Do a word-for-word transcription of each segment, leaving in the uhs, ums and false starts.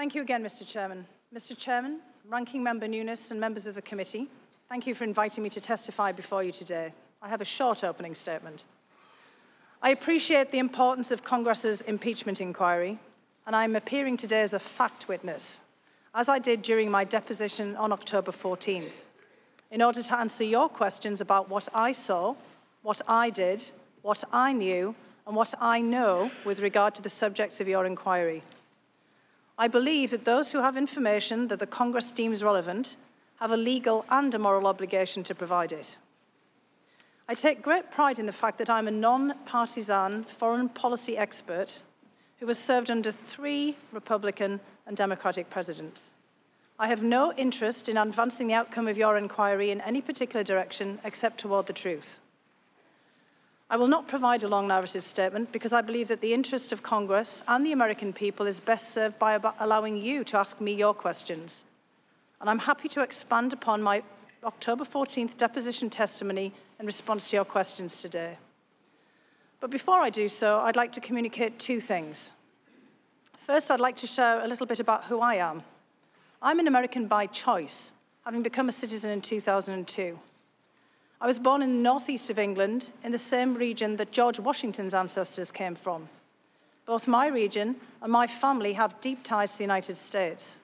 Thank you again, Mister Chairman. Mister Chairman, Ranking Member Nunes and members of the committee, thank you for inviting me to testify before you today. I have a short opening statement. I appreciate the importance of Congress's impeachment inquiry, and I am appearing today as a fact witness, as I did during my deposition on October fourteenth, in order to answer your questions about what I saw, what I did, what I knew, and what I know with regard to the subjects of your inquiry. I believe that those who have information that the Congress deems relevant have a legal and a moral obligation to provide it. I take great pride in the fact that I'm a non-partisan foreign policy expert who has served under three Republican and Democratic presidents. I have no interest in advancing the outcome of your inquiry in any particular direction except toward the truth. I will not provide a long narrative statement because I believe that the interest of Congress and the American people is best served by allowing you to ask me your questions. And I'm happy to expand upon my October fourteenth deposition testimony in response to your questions today. But before I do so, I'd like to communicate two things. First, I'd like to share a little bit about who I am. I'm an American by choice, having become a citizen in two thousand two. I was born in the northeast of England, in the same region that George Washington's ancestors came from. Both my region and my family have deep ties to the United States.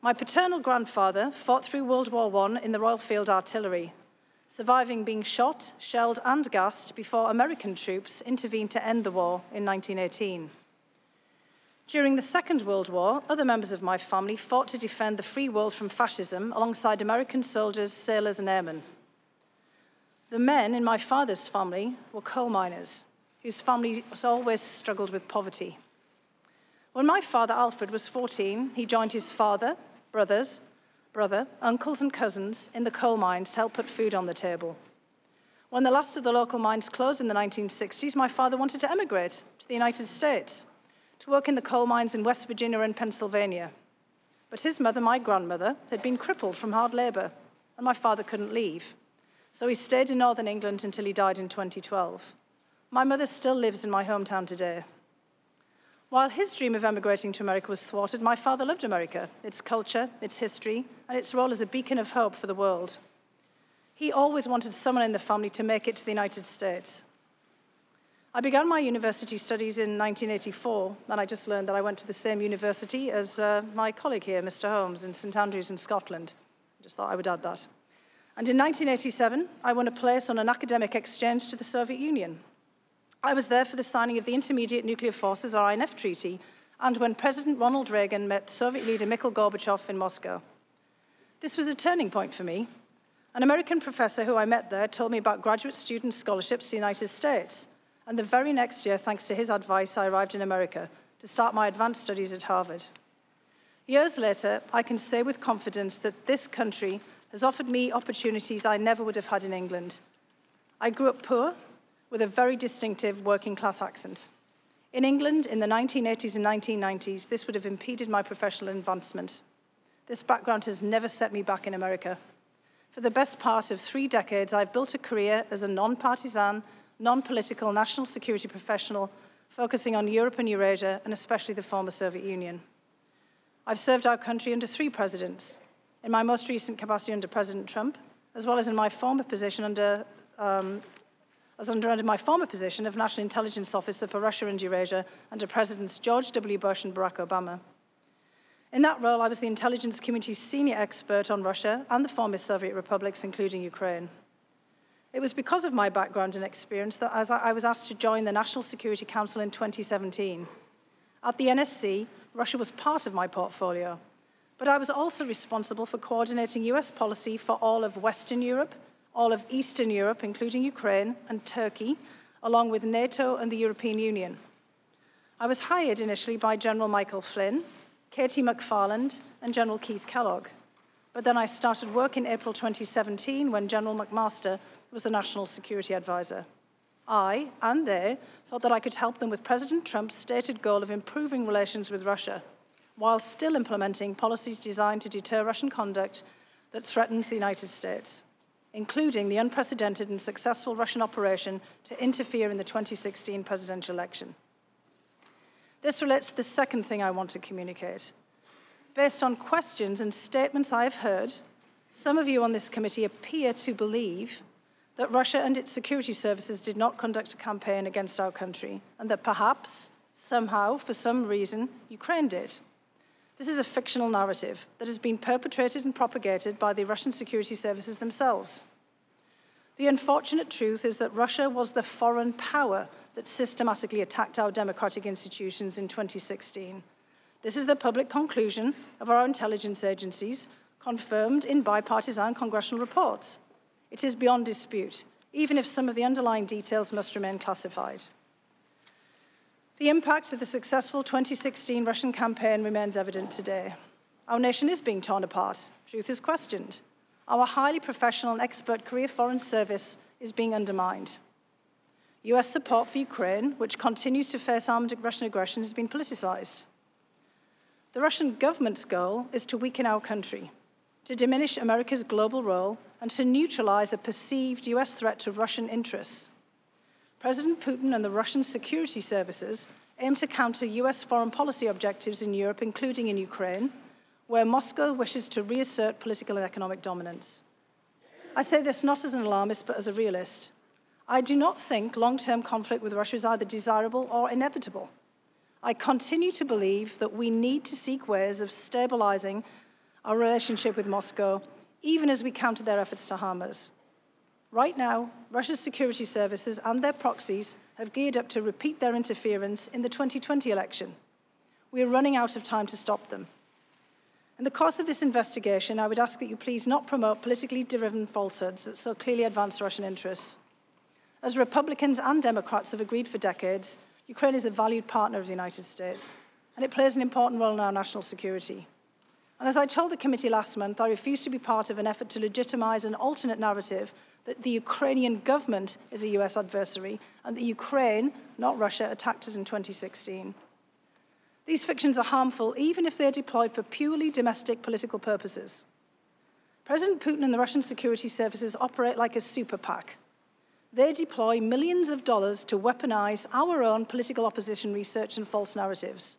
My paternal grandfather fought through World War One in the Royal Field Artillery, surviving being shot, shelled and gassed before American troops intervened to end the war in nineteen eighteen. During the Second World War, other members of my family fought to defend the free world from fascism alongside American soldiers, sailors and airmen. The men in my father's family were coal miners, whose families always struggled with poverty. When my father, Alfred, was fourteen, he joined his father, brothers, brother, uncles and cousins in the coal mines to help put food on the table. When the last of the local mines closed in the nineteen sixties, my father wanted to emigrate to the United States to work in the coal mines in West Virginia and Pennsylvania. But his mother, my grandmother, had been crippled from hard labor, and my father couldn't leave. So he stayed in northern England until he died in twenty twelve. My mother still lives in my hometown today. While his dream of emigrating to America was thwarted, my father loved America, its culture, its history, and its role as a beacon of hope for the world. He always wanted someone in the family to make it to the United States. I began my university studies in nineteen eighty-four, and I just learned that I went to the same university as uh, my colleague here, Mister Holmes, in Saint Andrews in Scotland. I just thought I would add that. And in nineteen eighty-seven, I won a place on an academic exchange to the Soviet Union. I was there for the signing of the Intermediate Nuclear Forces, or I N F Treaty, and when President Ronald Reagan met Soviet leader Mikhail Gorbachev in Moscow. This was a turning point for me. An American professor who I met there told me about graduate student scholarships to the United States. And the very next year, thanks to his advice, I arrived in America to start my advanced studies at Harvard. Years later, I can say with confidence that this country has offered me opportunities I never would have had in England. I grew up poor, with a very distinctive working-class accent. In England, in the nineteen eighties and nineteen nineties, this would have impeded my professional advancement. This background has never set me back in America. For the best part of three decades, I've built a career as a non-partisan, non-political national security professional, focusing on Europe and Eurasia, and especially the former Soviet Union. I've served our country under three presidents, in my most recent capacity under President Trump, as well as in my former position under, um, as under, under my former position of National Intelligence Officer for Russia and Eurasia under Presidents George W. Bush and Barack Obama. In that role, I was the intelligence community's senior expert on Russia and the former Soviet republics, including Ukraine. It was because of my background and experience that as I was asked to join the National Security Council in twenty seventeen. At the N S C, Russia was part of my portfolio, but I was also responsible for coordinating U S policy for all of Western Europe, all of Eastern Europe, including Ukraine and Turkey, along with NATO and the European Union. I was hired initially by General Michael Flynn, Katie McFarland, and General Keith Kellogg. But then I started work in April twenty seventeen when General McMaster was the National Security Advisor. I, and they, thought that I could help them with President Trump's stated goal of improving relations with Russia, while still implementing policies designed to deter Russian conduct that threatens the United States, including the unprecedented and successful Russian operation to interfere in the twenty sixteen presidential election. This relates to the second thing I want to communicate, Based on questions and statements I have heard, some of you on this committee appear to believe that Russia and its security services did not conduct a campaign against our country, and that perhaps, somehow, for some reason, Ukraine did. This is a fictional narrative that has been perpetrated and propagated by the Russian security services themselves. The unfortunate truth is that Russia was the foreign power that systematically attacked our democratic institutions in twenty sixteen. This is the public conclusion of our intelligence agencies, confirmed in bipartisan congressional reports. It is beyond dispute, even if some of the underlying details must remain classified. The impact of the successful twenty sixteen Russian campaign remains evident today. Our nation is being torn apart. Truth is questioned. Our highly professional and expert career foreign service is being undermined. U S support for Ukraine, which continues to face armed Russian aggression, has been politicized. The Russian government's goal is to weaken our country, to diminish America's global role, and to neutralize a perceived U S threat to Russian interests. President Putin and the Russian security services aim to counter U S foreign policy objectives in Europe, including in Ukraine, where Moscow wishes to reassert political and economic dominance. I say this not as an alarmist, but as a realist. I do not think long-term conflict with Russia is either desirable or inevitable. I continue to believe that we need to seek ways of stabilizing our relationship with Moscow, even as we counter their efforts to harm us. Right now, Russia's security services and their proxies have geared up to repeat their interference in the twenty twenty election. We are running out of time to stop them. In the course of this investigation, I would ask that you please not promote politically driven falsehoods that so clearly advance Russian interests. As Republicans and Democrats have agreed for decades, Ukraine is a valued partner of the United States, and it plays an important role in our national security. And as I told the committee last month, I refuse to be part of an effort to legitimize an alternate narrative that the Ukrainian government is a U S adversary and that Ukraine, not Russia, attacked us in twenty sixteen. These fictions are harmful even if they're deployed for purely domestic political purposes. President Putin and the Russian security services operate like a super PAC. They deploy millions of dollars to weaponize our own political opposition research and false narratives.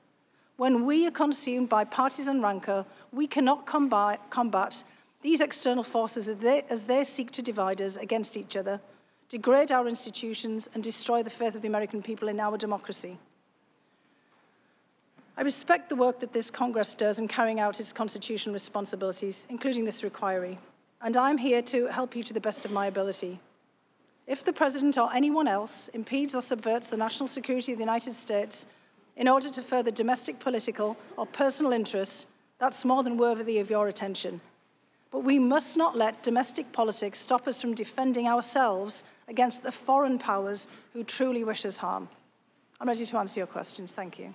When we are consumed by partisan rancor, we cannot combat these external forces as they, as they seek to divide us against each other, degrade our institutions, and destroy the faith of the American people in our democracy. I respect the work that this Congress does in carrying out its constitutional responsibilities, including this inquiry, and I'm here to help you to the best of my ability. If the President or anyone else impedes or subverts the national security of the United States in order to further domestic political or personal interests, that's more than worthy of your attention. But we must not let domestic politics stop us from defending ourselves against the foreign powers who truly wish us harm. I'm ready to answer your questions. Thank you.